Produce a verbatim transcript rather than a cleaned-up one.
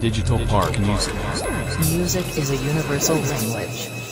Digital Park Music. Music is a universal language.